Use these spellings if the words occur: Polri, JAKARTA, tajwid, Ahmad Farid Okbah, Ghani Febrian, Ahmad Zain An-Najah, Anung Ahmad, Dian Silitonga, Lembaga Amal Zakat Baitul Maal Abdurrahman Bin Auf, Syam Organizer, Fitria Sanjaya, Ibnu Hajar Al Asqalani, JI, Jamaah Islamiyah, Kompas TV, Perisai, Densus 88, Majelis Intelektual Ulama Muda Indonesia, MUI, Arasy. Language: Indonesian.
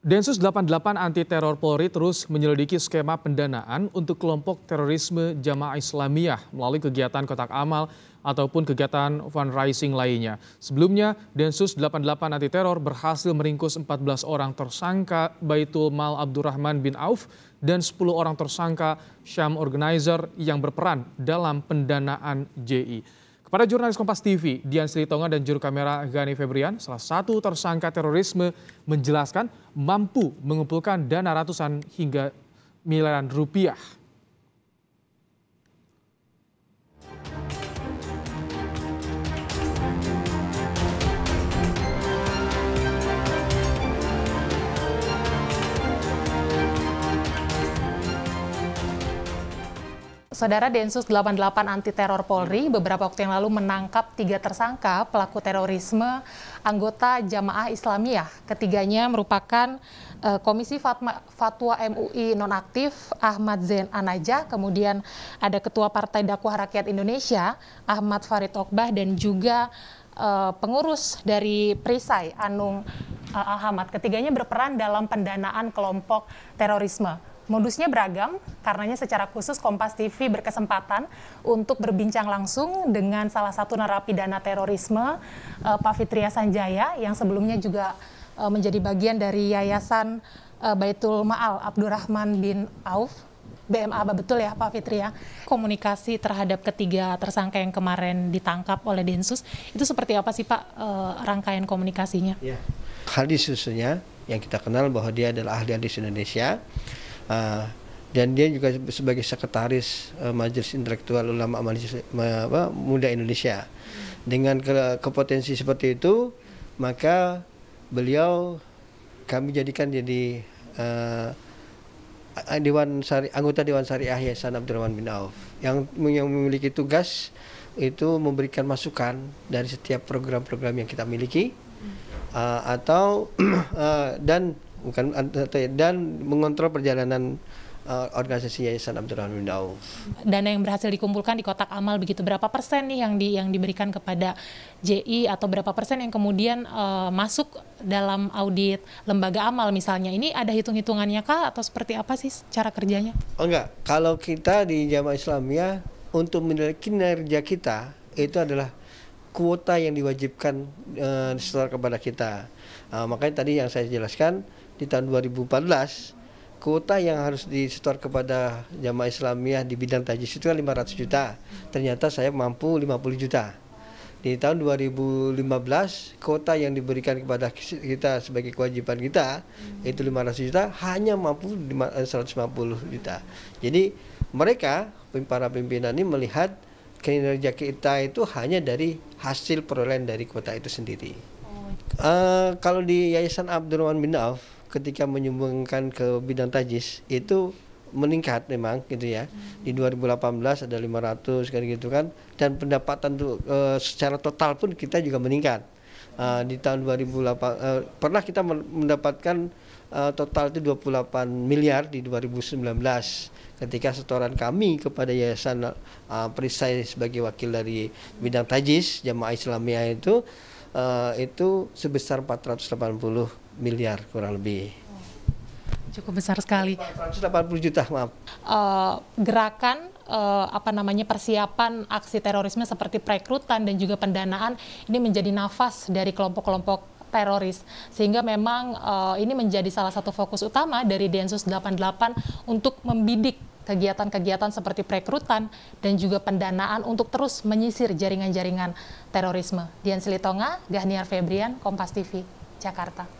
Densus 88 anti teror Polri terus menyelidiki skema pendanaan untuk kelompok terorisme Jamaah Islamiyah melalui kegiatan kotak amal ataupun kegiatan fundraising lainnya. Sebelumnya, Densus 88 anti teror berhasil meringkus 14 orang tersangka Baitul Maal Abdurrahman Bin Auf dan 10 orang tersangka Syam Organizer yang berperan dalam pendanaan JI. Kepada jurnalis Kompas TV, Dian Silitonga dan juru kamera Ghani Febrian, salah satu tersangka terorisme menjelaskan mampu mengumpulkan dana ratusan hingga miliaran rupiah. Saudara, Densus 88 anti teror Polri beberapa waktu yang lalu menangkap 3 tersangka pelaku terorisme anggota Jamaah Islamiyah. Ketiganya merupakan Komisi Fatwa MUI nonaktif Ahmad Zain An-Najah, kemudian ada Ketua Partai Dakwah Rakyat Indonesia Ahmad Farid Okbah dan juga pengurus dari Perisai Anung Ahmad. Ketiganya berperan dalam pendanaan kelompok terorisme. Modusnya beragam, karenanya secara khusus Kompas TV berkesempatan untuk berbincang langsung dengan salah satu narapidana terorisme, Pak Fitria Sanjaya, yang sebelumnya juga menjadi bagian dari Yayasan Baitul Maal Abdurrahman Bin Auf, BMA, betul ya Pak Fitria? Komunikasi terhadap ketiga tersangka yang kemarin ditangkap oleh Densus, itu seperti apa sih Pak rangkaian komunikasinya? Ya. Hadis khususnya yang kita kenal bahwa dia adalah ahli hadis Indonesia, dan dia juga sebagai sekretaris Majelis Intelektual Ulama Muda Indonesia. Dengan kepotensi seperti itu, maka beliau kami jadikan jadi anggota Dewan Syariah Yayasan Abdurrahman Bin Auf yang memiliki tugas itu memberikan masukan dari setiap program-program yang kita miliki, dan mengontrol perjalanan organisasi Yayasan Abdurrahman Bin Auf. Dana yang berhasil dikumpulkan di kotak amal begitu, berapa persen nih yang diberikan kepada JI atau berapa persen yang kemudian masuk dalam audit lembaga amal misalnya? Ini ada hitung-hitungannya kah atau seperti apa sih cara kerjanya? Oh enggak, kalau kita di Jamaah Islamiyah untuk menilai kinerja kita itu adalah kuota yang diwajibkan disetor kepada kita. Makanya tadi yang saya jelaskan di tahun 2014 kuota yang harus disetor kepada Jamaah Islamiyah di bidang tajwid itu kan 500 juta. Ternyata saya mampu 50 juta. Di tahun 2015 kuota yang diberikan kepada kita sebagai kewajiban kita itu 500 juta hanya mampu 150 juta. Jadi mereka para pimpinan ini melihat kinerja kita itu hanya dari hasil perolehan dari kuota itu sendiri. Kalau di Yayasan Abdurrahman Bin Auf ketika menyumbangkan ke bidang tajwid itu meningkat memang gitu ya. Di 2018 ada 500 kan gitu kan, dan pendapatan tuh secara total pun kita juga meningkat. Di tahun 2008 pernah kita mendapatkan total itu 28 miliar di 2019 ketika setoran kami kepada Yayasan Perisai sebagai wakil dari bidang tajwid Jamaah Islamiyah itu sebesar 480 miliar kurang lebih. Cukup besar sekali. 480 juta, maaf. Gerakan persiapan aksi terorisme seperti perekrutan dan juga pendanaan ini menjadi nafas dari kelompok-kelompok teroris, sehingga memang ini menjadi salah satu fokus utama dari Densus 88 untuk membidik kegiatan-kegiatan seperti perekrutan dan juga pendanaan untuk terus menyisir jaringan-jaringan terorisme. Dian Silitonga, Ghani Febrian, Kompas TV, Jakarta.